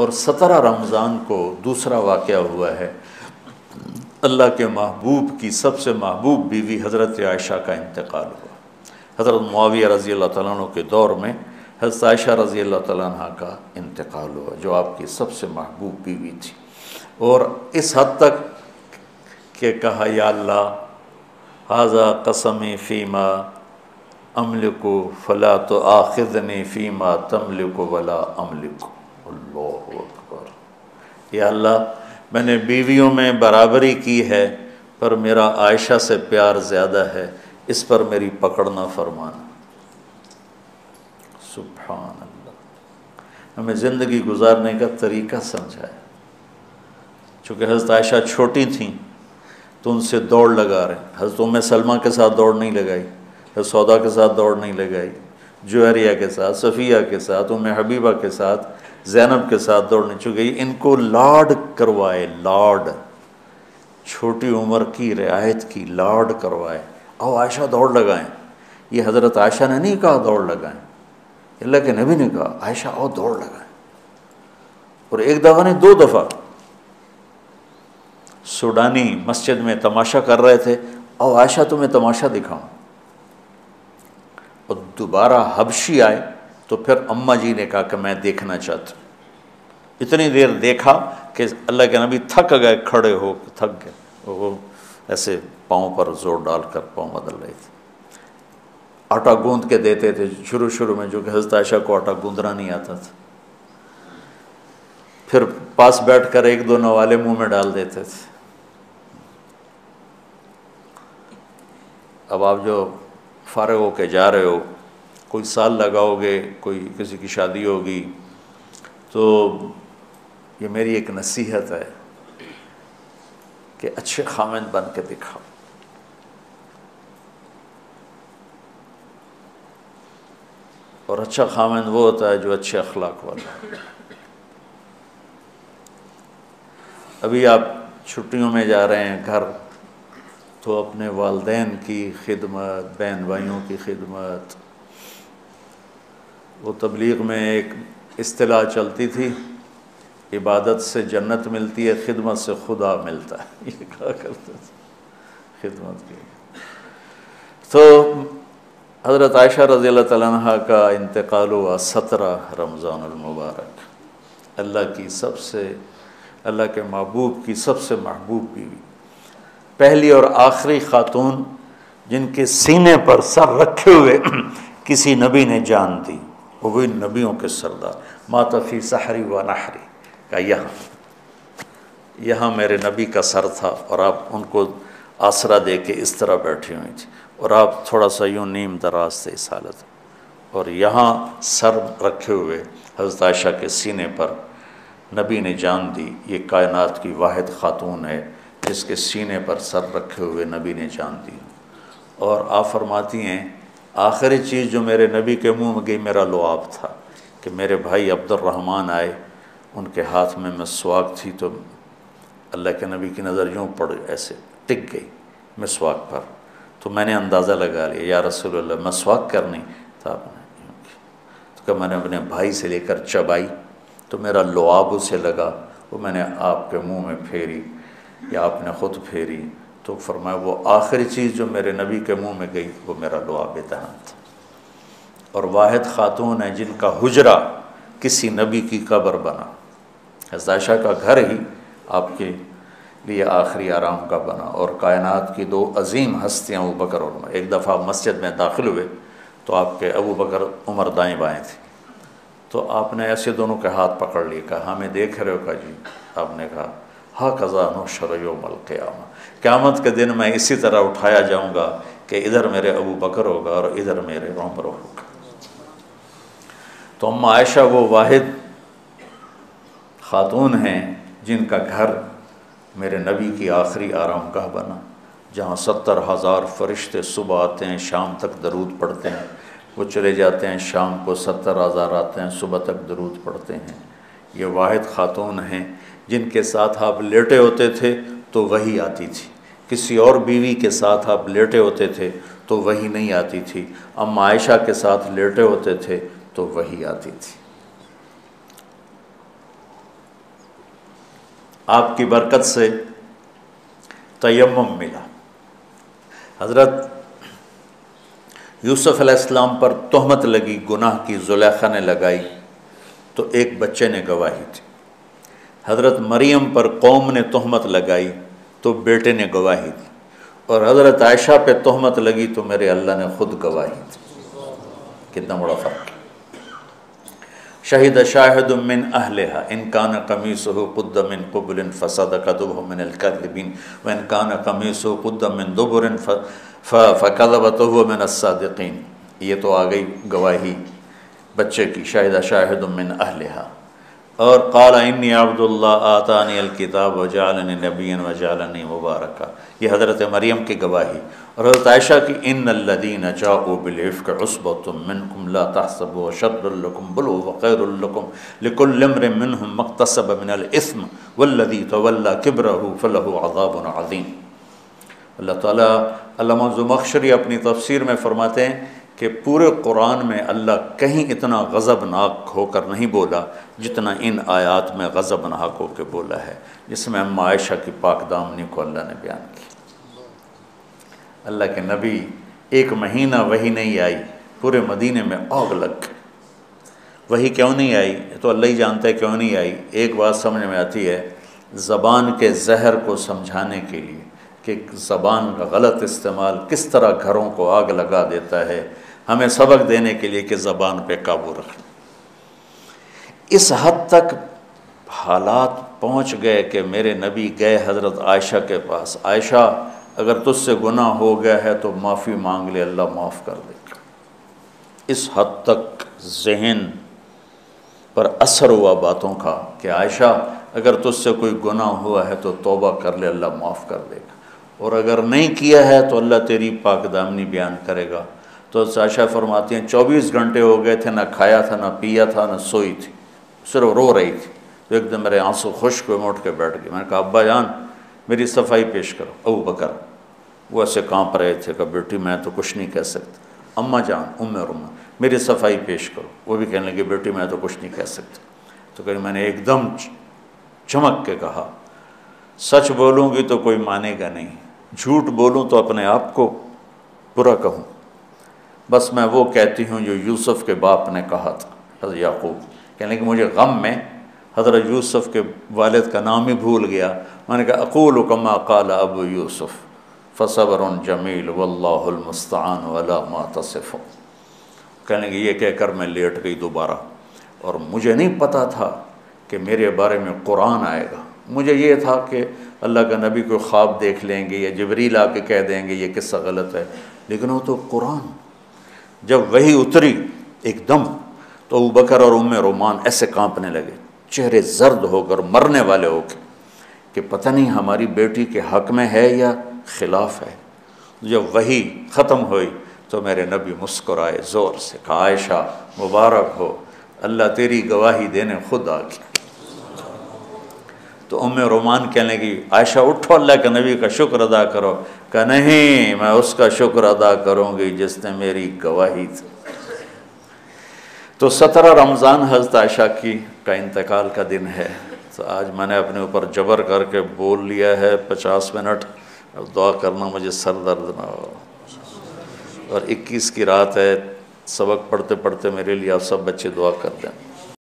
और 17 रमज़ान को दूसरा वाक़या हुआ है अल्लाह के महबूब की सबसे महबूब बीवी हज़रत आयशा का इंतकाल हुआ। हज़रत मुआविया रज़ी अल्लाह तआला अन्हु के दौर में हज़रत आयशा रज़ी अल्लाह तआला अन्हा का इंतकाल हुआ, जो आपकी सबसे महबूब बीवी थी। और इस हद तक के कहा, या अल्लाह हाज़ा कसमी फ़ीमा अमलिको फ़ला तो आखिज़नी फ़ीमा तमलिको वला अमलिको। अल्लाहु अकबर। या अल्लाह, मैंने बीवियों में बराबरी की है पर मेरा आयशा से प्यार ज़्यादा है, इस पर मेरी पकड़ ना फरमाना। सुभान अल्लाह, हमें ज़िंदगी गुजारने का तरीका समझाया। चूँकि हज़रत आयशा छोटी थीं तो उनसे दौड़ लगा रहे। हज़रत उम्मे सलमा के साथ दौड़ नहीं लगाई, सौदा के साथ दौड़ नहीं लगाई, जुवैरिया के साथ, सफ़िया के साथ, उम्म हबीबा के साथ, ज़ैनब के साथ दौड़ नहीं। चूँकि इनको लाड करवाए, लाड छोटी उम्र की रियायत की लाड करवाए। आओ आयशा दौड़ लगाएं, ये हज़रत आयशा ने नहीं कहा दौड़ लगाएं, अल्लाह के नबी ने कहा आयशा आओ दौड़ लगाएं। और एक दफ़ा ने 2 दफ़ा। सुडानी मस्जिद में तमाशा कर रहे थे, आओ आयशा तुम्हें तमाशा दिखाऊं। और दोबारा हबशी आए तो फिर अम्मा जी ने कहा कि मैं देखना चाहती हूँ। इतनी देर देखा कि अल्लाह के नबी थक गए, खड़े हो थक गए, वो ऐसे पाँव पर जोर डालकर पाँव बदल रहे थे। आटा गूंद के देते थे शुरू में, जो कि हज़रत आयशा को आटा गूंदना नहीं आता था। फिर पास बैठकर 1-2 नवाले मुंह में डाल देते थे। अब आप जो फ़ारिग होके जा रहे हो, कोई साल लगाओगे, कोई किसी की शादी होगी, तो ये मेरी एक नसीहत है कि अच्छे खामिद बन के दिखाओ। और अच्छा खामिद वो होता है जो अच्छे अखलाक वाला। अभी आप छुट्टियों में जा रहे हैं घर, तो अपने वालदैन की खिदमत, बहन भाइयों की खिदमत। वो तबलीग में एक इस्तिलाह चलती थी, इबादत से जन्नत मिलती है, खिदमत से खुदा मिलता है। ये कहा करते थे खिदमत की। तो हज़रत आयशा रज़ी अल्लाह तआला अन्हा का इंतकाल हुआ 17 रमज़ानुल मुबारक। अल्लाह के महबूब की सबसे महबूब बीवी, पहली और आखिरी खातून जिनके सीने पर सर रखे हुए किसी नबी ने जान दी, वो भी नबियों के सरदार। मातफ़ी सहरी व नहरी का यहाँ मेरे नबी का सर था और आप उनको आसरा दे के इस तरह बैठी हुई थी, और आप थोड़ा सा यूँ नीम दराज थे इस हालत, और यहाँ सर रखे हुए हज़रत आयशा के सीने पर नबी ने जान दी। ये कायनात की वाहिद खातून है जिसके सीने पर सर रखे हुए नबी ने जान दी। और आप फरमाती हैं, आखिरी चीज़ जो मेरे नबी के मुंह में गई मेरा लुआब था, कि मेरे भाई अब्दुल रहमान आए, उनके हाथ में मिसवाक थी, तो अल्लाह के नबी की नज़र यूँ पड़ ऐसे टिक गई मिसवाक पर, तो मैंने अंदाज़ा लगा लिया, या रसूलल्लाह मिसवाक करनी था आपने, तो क्या मैंने अपने भाई से लेकर चबाई तो मेरा लुआब उसे लगा, वो मैंने आपके मुँह में फेरी या आपने ख़ुद फेरी। तो फरमाया वो आखिरी चीज़ जो मेरे नबी के मुंह में गई वो मेरा लुआबे दहन था। और वाहिद ख़ातून है जिनका हुजरा किसी नबी की कब्र बना। हज़रत आयशा का घर ही आपके लिए आखिरी आराम का बना। और कायनात की 2 अज़ीम हस्तियाँ अबू बकर और उमर। एक दफ़ा मस्जिद में दाखिल हुए तो आपके अबू बकर उमर दाएँ बाएँ थे, तो आपने ऐसे दोनों के हाथ पकड़ लिए, कहा हमें देख रहे हो? कहा जी। आपने कहा हा कज़ानो शरयोमल क़यामा, क़यामत के दिन मैं इसी तरह उठाया जाऊँगा कि इधर मेरे अबू बकर होगा और इधर मेरे उमर होगा। तो अम्मा आयशा वो वाहिद ख़ातून हैं जिनका घर मेरे नबी की आखिरी आरामगाह बना, जहाँ 70,000 फरिश्ते सुबह आते हैं, शाम तक दरूद पढ़ते हैं, वो चले जाते हैं, शाम को 70,000 आते हैं, सुबह तक दरूद पढ़ते हैं। ये वाहिद ख़ातून हैं जिनके साथ आप लेटे होते थे तो वही आती थी, किसी और बीवी के साथ आप लेटे होते थे तो वही नहीं आती थी, अम्मा आयशा के साथ लेटे होते थे तो वही आती थी। आपकी बरकत से तयम्मुम मिला। हज़रत यूसुफ अलैहिस्सलाम पर तोहमत लगी, गुनाह की जुलैखा ने लगाई तो एक बच्चे ने गवाही दी। हज़रत मरियम पर कौम ने तोहमत लगाई तो बेटे ने गवाही दी, और हज़रत आयशा पे तोहमत लगी तो मेरे अल्लाह ने ख़ुद गवाही दी। कितना बड़ा फ़र्क। शहीद शाहिद मिन अहलेहा इनकान कमीसहु क़ुद्द मिन क़ुबुलिन फ़सदक़तहु मिनल काज़िबीन व इनकान कमीसहु क़ुद्द मिन दुबुरिन फ़कज़बतहु मिनस सादिक़ीन। ये तो आ गई गवाही बच्चे की, शाहिद शाहिद मिन अहलेहा। और क़ाला इन्नी अब्दुल्लाह आतानी अल किताब व जअलनी नबिय्यन व जअलनी मुबारका, ये हज़रत मरियम की गवाही। और हज़रत आयशा की इन्नल्लज़ीना जाऊ बिल-इफ़्क उसबतुम मिनकुम ला तहसबू शर्रुल लकुम बल हुव ख़ैरुल लकुम लिकुल्लि इम्रि'इन मिनहुम मक्तसब मिनल इस्म वल्लज़ी तवल्ला किब्रहु फ़लहु अज़ाबुन अज़ीम। अल्लाह ताला इमाम ज़मख़शरी अपनी तफ़सीर में फ़रमाते हैं कि पूरे कुरान में अल्लाह कहीं इतना गज़बनाक होकर नहीं बोला जितना इन आयात में गज़बनाक होकर बोला है, जिसमें अम्मा आयशा की पाक दामनी को अल्लाह ने बयान किया। अल्लाह के नबी एक महीना वही नहीं आई, पूरे मदीने में आग लग गई। वही क्यों नहीं आई तो अल्लाह ही जानता है क्यों नहीं आई। एक बात समझ में आती है ज़बान के जहर को समझाने के लिए कि ज़बान का गलत इस्तेमाल किस तरह घरों को आग लगा देता है, हमें सबक देने के लिए कि ज़बान पे काबू रखना। इस हद तक हालात पहुंच गए कि मेरे नबी गए हज़रत आयशा के पास, आयशा अगर तुझसे गुनाह हो गया है तो माफ़ी मांग ले, अल्लाह माफ़ कर देगा। इस हद तक जहन पर असर हुआ बातों का कि आयशा अगर तुझसे कोई गुनाह हुआ है तो तौबा कर ले, अल्लाह माफ़ कर देगा, और अगर नहीं किया है तो अल्लाह तेरी पाकदामनी बयान करेगा। तो आयशा फरमाती हैं 24 घंटे हो गए थे, ना खाया था, ना पिया था, ना सोई थी, सिर्फ रो रही थी। तो एकदम मेरे आंसू खुश्क हुए, उठ के बैठ गई। मैंने कहा अब्बा जान मेरी सफाई पेश करो। अबू बकर वो ऐसे काँप रहे थे कि बेटी मैं तो कुछ नहीं कह सकती। अम्मा जान उम्मे रुमान मेरी सफाई पेश करो। वो भी कहने लगी बेटी मैं तो कुछ नहीं कह सकती। तो कहीं मैंने एकदम चमक के कहा सच बोलूँगी तो कोई मानेगा नहीं, झूठ बोलूँ तो अपने आप को बुरा कहूँ, बस मैं वो कहती हूँ जो यूसुफ के बाप ने कहा था हज़रत याकूब। कहने कि मुझे गम में हज़रत यूसुफ के वालिद का नाम ही भूल गया। मैंने कहा अक़ूलु कमा क़ाला अबू यूसुफ फ़सब्रुन जमील वल्लाहुल मुस्तआन वला मा तसिफ़ुन। कहने कि ये कहकर मैं लेट गई दोबारा, और मुझे नहीं पता था कि मेरे बारे में कुरान आएगा। मुझे ये था कि अल्लाह का नबी कोई ख्वाब देख लेंगे या जिब्रील आके कह देंगे ये किस्सा गलत है, लेकिन वो तो कुरान। जब वही उतरी एकदम तो अबू बकर और उम्मे रुमान ऐसे कांपने लगे, चेहरे जर्द होकर मरने वाले होकर कि पता नहीं हमारी बेटी के हक़ में है या खिलाफ है। जब वही ख़त्म हुई तो मेरे नबी मुस्कुराए ज़ोर से, कहा आयशा मुबारक हो, अल्लाह तेरी गवाही देने खुद आ गया। तो उम्मे रुमान कहने की आयशा उठो अल्लाह के नबी का शुक्र अदा करो। कहा नहीं मैं उसका शुक्र अदा करूँगी जिसने मेरी गवाही दी। तो 17 रमज़ान हज़रत आयशा की का इंतकाल का दिन है। तो आज मैंने अपने ऊपर जबर करके बोल लिया है 50 मिनट, अब दुआ करना मुझे सर दर्द ना हो। और 21 की रात है, सबक पढ़ते पढ़ते मेरे लिए आप सब बच्चे दुआ कर दें।